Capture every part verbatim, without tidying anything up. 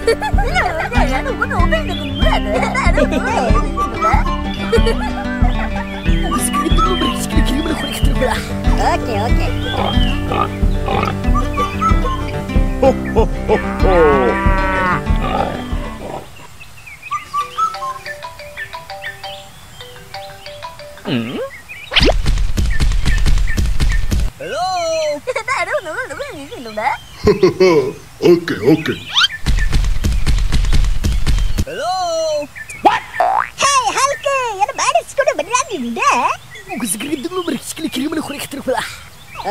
Okay, okay. Ho, ho, ho, ho. Okay, okay. Hello? What? Hey, Hulk! You're bad at school, but not even there.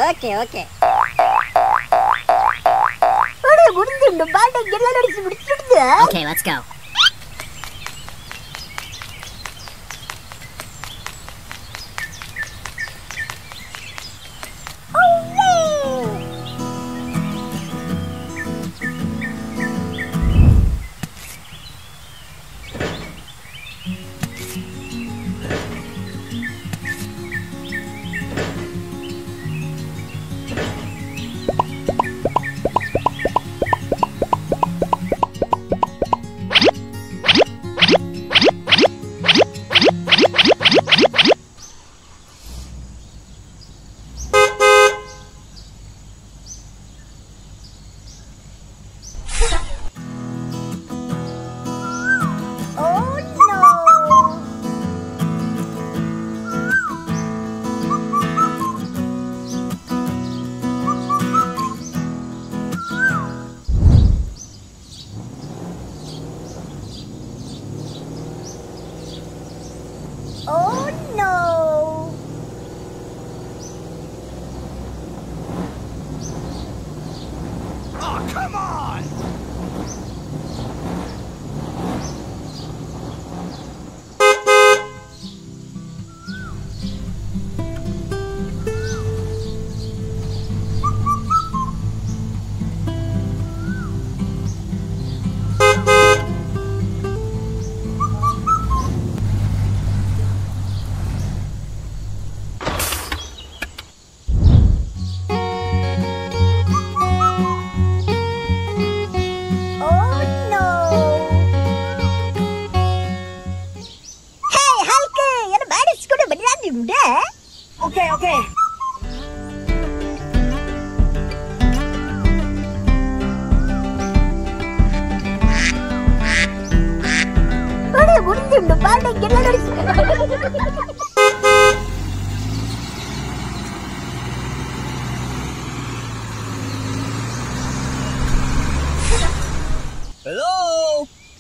Okay, okay. Okay, let's go. Hello?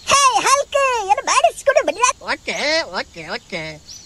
Hey, Hulk! You're bad at school, but not... Okay, okay, okay.